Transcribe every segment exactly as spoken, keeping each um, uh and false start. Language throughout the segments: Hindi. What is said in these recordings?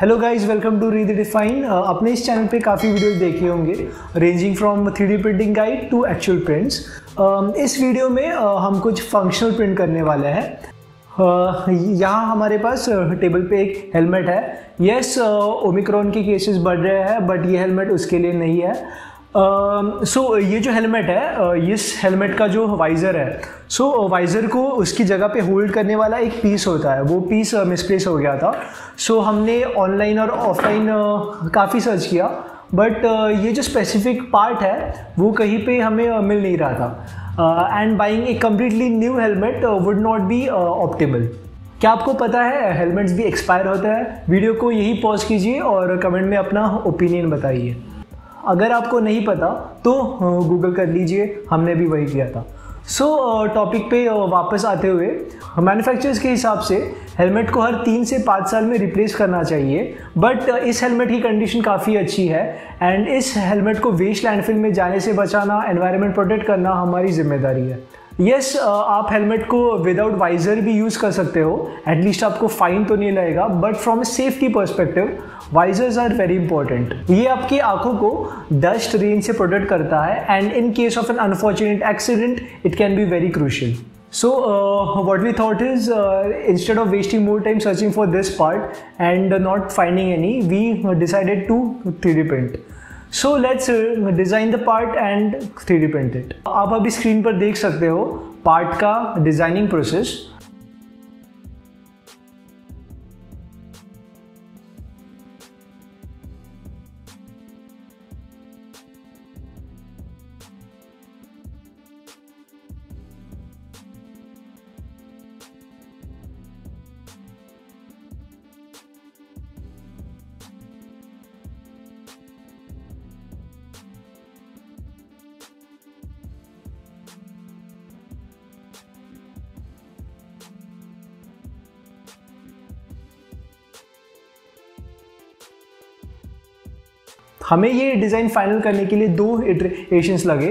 Hello guys, welcome to redefine. अपने इस चैनल पे काफ़ी वीडियोस देखे होंगे ranging from three D printing guide to actual prints. इस वीडियो में uh, हम कुछ फंक्शनल प्रिंट करने वाले हैं। uh, यहाँ हमारे पास टेबल पे एक हेलमेट है। यस, ओमिक्रॉन के केसेस बढ़ रहे हैं, बट ये हेलमेट उसके लिए नहीं है। सो uh, so, ये जो हेलमेट है, इस हेलमेट का जो वाइज़र है, सो so, वाइज़र को उसकी जगह पे होल्ड करने वाला एक पीस होता है। वो पीस मिसप्लेस हो गया था। सो so, हमने ऑनलाइन और ऑफलाइन काफ़ी सर्च किया, बट ये जो स्पेसिफिक पार्ट है वो कहीं पे हमें मिल नहीं रहा था, and buying a completely new helmet would not be optimal. क्या आपको पता है हेलमेट्स भी एक्सपायर होते हैं? वीडियो को यही पॉज कीजिए और कमेंट में अपना ओपिनियन बताइए। अगर आपको नहीं पता तो गूगल कर लीजिए, हमने भी वही किया था। सो so, टॉपिक पे वापस आते हुए, मैन्युफैक्चरर्स के हिसाब से हेलमेट को हर तीन से पाँच साल में रिप्लेस करना चाहिए, बट इस हेलमेट की कंडीशन काफ़ी अच्छी है, एंड इस हेलमेट को वेस्ट लैंडफिल में जाने से बचाना, एनवायरनमेंट प्रोटेक्ट करना हमारी जिम्मेदारी है। यस yes, आप हेलमेट को विदाउट वाइज़र भी यूज़ कर सकते हो, एटलीस्ट आपको फ़ाइन तो नहीं लगेगा, but from a safety perspective visors are very important. ये आपकी आंखों को डस्ट रेन से प्रोटेक्ट करता है, and in case of an unfortunate accident it can be very crucial. So uh, what we thought is, uh, instead of wasting more time searching for this part and uh, not finding any, we uh, decided to three D print. So let's uh, design the part and three D print it. आप अभी स्क्रीन पर देख सकते हो पार्ट का डिजाइनिंग प्रोसेस। हमें ये डिज़ाइन फाइनल करने के लिए दो इटरेशंस लगे।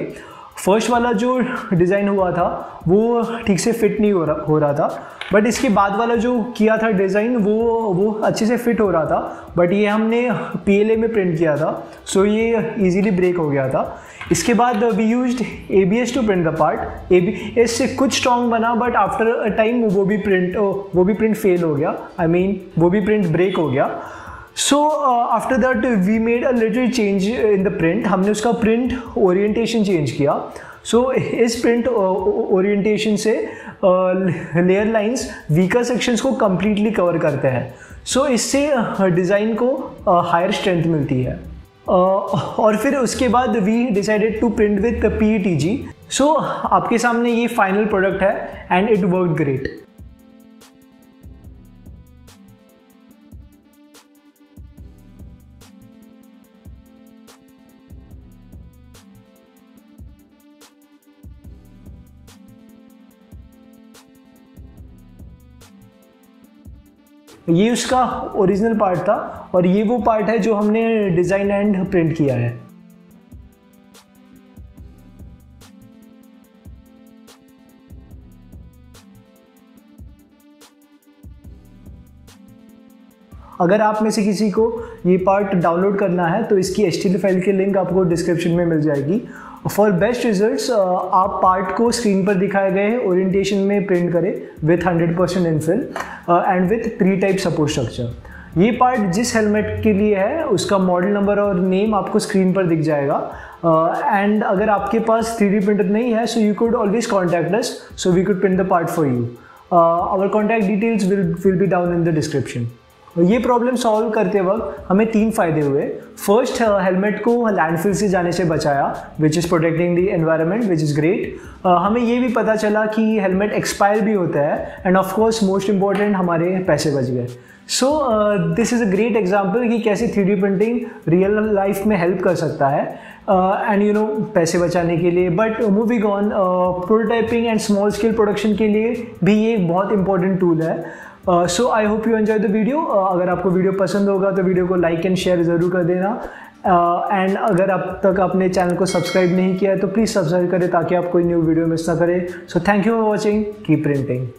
फर्स्ट वाला जो डिज़ाइन हुआ था वो ठीक से फिट नहीं हो रहा हो रहा था, बट इसके बाद वाला जो किया था डिज़ाइन वो वो अच्छे से फिट हो रहा था, बट ये हमने पीएलए में प्रिंट किया था, सो ये इजीली ब्रेक हो गया था। इसके बाद we used ABS to print the part. ABS से कुछ स्ट्रॉन्ग बना, बट आफ्टर अ टाइम वो भी प्रिंट वो भी प्रिंट फेल हो गया, आई मीन वो भी प्रिंट ब्रेक हो गया। So after that we made a little change in the print. हमने उसका प्रिंट ओरिएंटेशन चेंज किया। सो so, इस प्रिंट ओरिएंटेशन से लेयर लाइंस वीकर सेक्शंस को कम्प्लीटली कवर करते हैं। सो so, इससे डिज़ाइन uh, को हायर uh, स्ट्रेंथ मिलती है। uh, और फिर उसके बाद we decided to print with PETG. So आपके सामने ये फाइनल प्रोडक्ट है, एंड इट वर्क्ड ग्रेट। ये उसका ओरिजिनल पार्ट था, और ये वो पार्ट है जो हमने डिज़ाइन एंड प्रिंट किया है। अगर आप में से किसी को ये पार्ट डाउनलोड करना है तो इसकी एस टी एल फाइल की लिंक आपको डिस्क्रिप्शन में मिल जाएगी। फॉर बेस्ट रिजल्ट्स आप पार्ट को स्क्रीन पर दिखाए गए ओरिएंटेशन में प्रिंट करें with hundred percent infill and with three type support structure. ये पार्ट जिस हेलमेट के लिए है उसका मॉडल नंबर और नेम आपको स्क्रीन पर दिख जाएगा, एंड uh, अगर आपके पास थ्री डी प्रिंटर नहीं है so you could always contact us, so we could print the part for you. Our contact details will will be down in the description. ये प्रॉब्लम सॉल्व करते वक्त हमें तीन फ़ायदे हुए। फर्स्ट, हेलमेट को लैंडफिल से जाने से बचाया, which is protecting the environment, which is great. हमें ये भी पता चला कि हेलमेट एक्सपायर भी होता है, and of course most important हमारे पैसे बच गए। So this is a great example कि कैसे three D printing real life में हेल्प कर सकता है, एंड यू नो पैसे बचाने के लिए, but moving on, prototyping and small scale production के लिए भी ये एक बहुत इंपॉर्टेंट टूल है। So I hope you enjoy the video. अगर आपको वीडियो पसंद होगा तो वीडियो को लाइक एंड शेयर ज़रूर कर देना, एंड uh, अगर अब तक आपने चैनल को सब्सक्राइब नहीं किया है तो प्लीज़ सब्सक्राइब करें ताकि आप कोई न्यू वीडियो मिस ना करें। So thank you for watching, keep printing.